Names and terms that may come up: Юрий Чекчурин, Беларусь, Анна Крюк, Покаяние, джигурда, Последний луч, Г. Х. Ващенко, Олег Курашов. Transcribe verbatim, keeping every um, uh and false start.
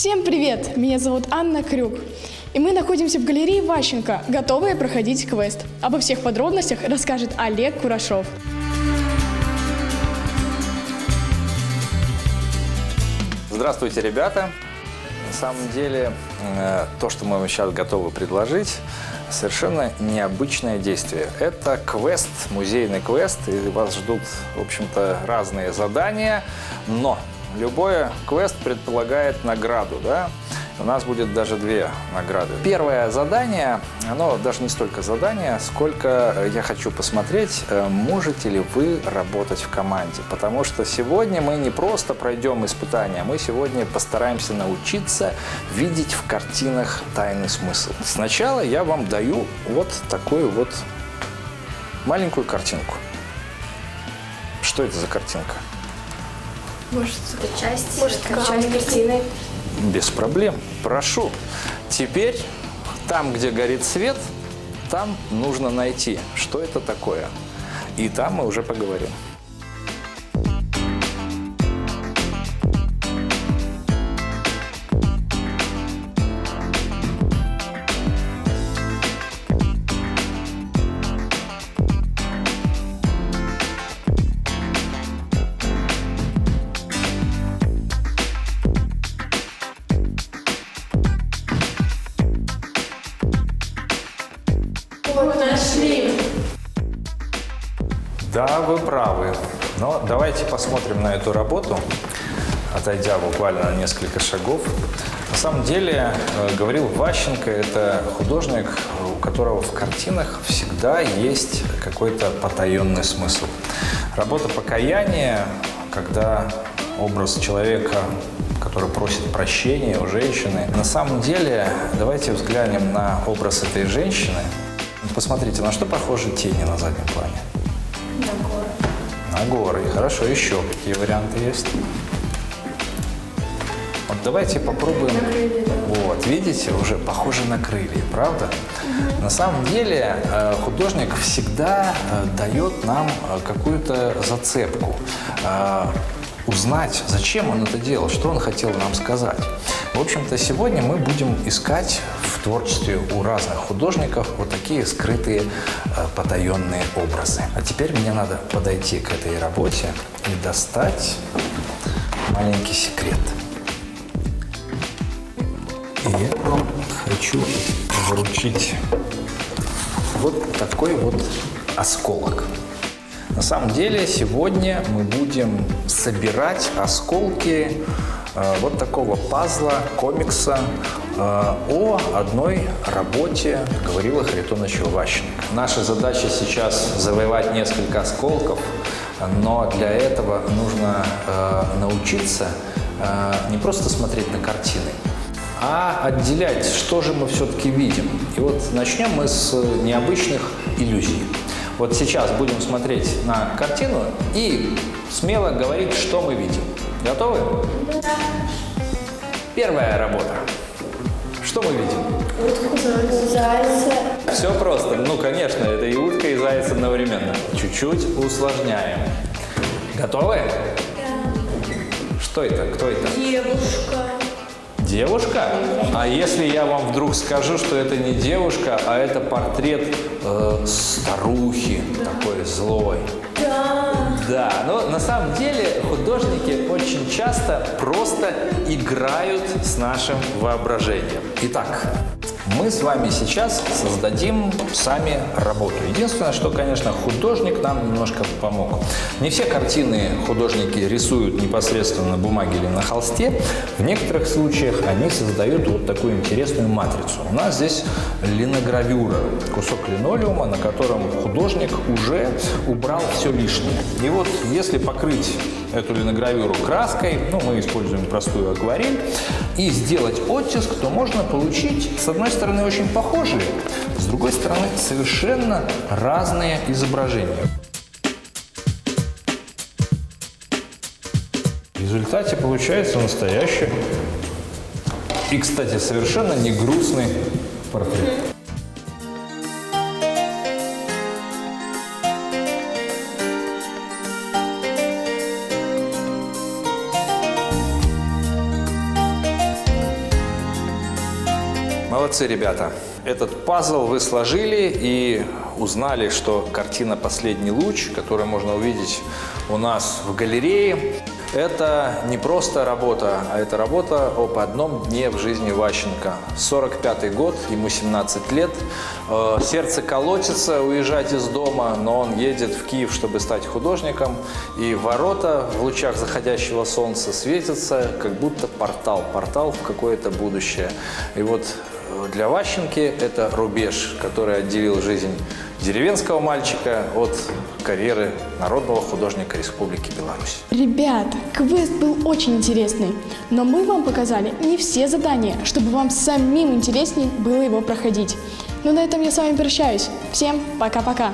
Всем привет! Меня зовут Анна Крюк. И мы находимся в галерее Ващенко, готовые проходить квест. Обо всех подробностях расскажет Олег Курашов. Здравствуйте, ребята! На самом деле, то, что мы вам сейчас готовы предложить, совершенно необычное действие. Это квест, музейный квест, и вас ждут, в общем-то, разные задания, но любой квест предполагает награду, да? У нас будет даже две награды. Первое задание, оно даже не столько задание, сколько я хочу посмотреть, можете ли вы работать в команде. Потому что сегодня мы не просто пройдем испытания, мы сегодня постараемся научиться видеть в картинах тайный смысл. Сначала я вам даю вот такую вот маленькую картинку. Что это за картинка? Может, это часть, может, это часть картины. Без проблем. Прошу. Теперь там, где горит свет, там нужно найти, что это такое. И там мы уже поговорим. Да, вы правы. Но давайте посмотрим на эту работу, отойдя буквально на несколько шагов. На самом деле, Г. Х. Ващенко – это художник, у которого в картинах всегда есть какой-то потаенный смысл. Работа «Покаяние», когда образ человека, который просит прощения у женщины. На самом деле, давайте взглянем на образ этой женщины. Посмотрите, на что похожи тени на заднем плане. На горы. На горы. Хорошо, еще какие варианты есть? Вот давайте попробуем. На крылья, да. Вот, видите, уже похоже на крылья, правда? Угу. На самом деле художник всегда дает нам какую-то зацепку. Узнать, зачем он это делал, что он хотел нам сказать. В общем-то, сегодня мы будем искать в творчестве у разных художников вот такие скрытые, э, потаенные образы. А теперь мне надо подойти к этой работе и достать маленький секрет. И я вам хочу вручить вот такой вот осколок. На самом деле, сегодня мы будем собирать осколки э, вот такого пазла, комикса э, о одной работе Г. Х. Ващенко. Наша задача сейчас завоевать несколько осколков, но для этого нужно э, научиться э, не просто смотреть на картины, а отделять, что же мы все-таки видим. И вот начнем мы с необычных иллюзий. Вот сейчас будем смотреть на картину и смело говорить, что мы видим. Готовы? Да. Первая работа. Что мы видим? Утку, зайца. Все просто. Ну, конечно, это и утка, и заяц одновременно. Чуть-чуть усложняем. Готовы? Да. Что это? Кто это? Девушка. Девушка? А если я вам вдруг скажу, что это не девушка, а это портрет э, старухи, да, такой злой? Да. Да, но на самом деле художники очень часто просто играют с нашим воображением. Итак, мы с вами сейчас создадим сами работу. Единственное, что, конечно, художник нам немножко помог. Не все картины художники рисуют непосредственно на бумаге или на холсте. В некоторых случаях они создают вот такую интересную матрицу. У нас здесь линогравюра, кусок линолеума, на котором художник уже убрал все лишнее. И вот если покрыть эту линогравюру краской, ну, мы используем простую акварель, и сделать оттиск, то можно получить, с одной стороны, очень похожие, с другой стороны, совершенно разные изображения. В результате получается настоящий и, кстати, совершенно не грустный портрет. Молодцы, ребята! Этот пазл вы сложили и узнали, что картина «Последний луч», которую можно увидеть у нас в галерее, это не просто работа, а это работа об одном дне в жизни Ващенко. сорок пятый год, ему семнадцать лет, сердце колотится уезжать из дома, но он едет в Киев, чтобы стать художником, и ворота в лучах заходящего солнца светятся, как будто портал, портал в какое-то будущее. И вот для Ващенки это рубеж, который отделил жизнь деревенского мальчика от карьеры народного художника Республики Беларусь. Ребята, квест был очень интересный, но мы вам показали не все задания, чтобы вам самим интереснее было его проходить. Ну, на этом я с вами прощаюсь. Всем пока-пока!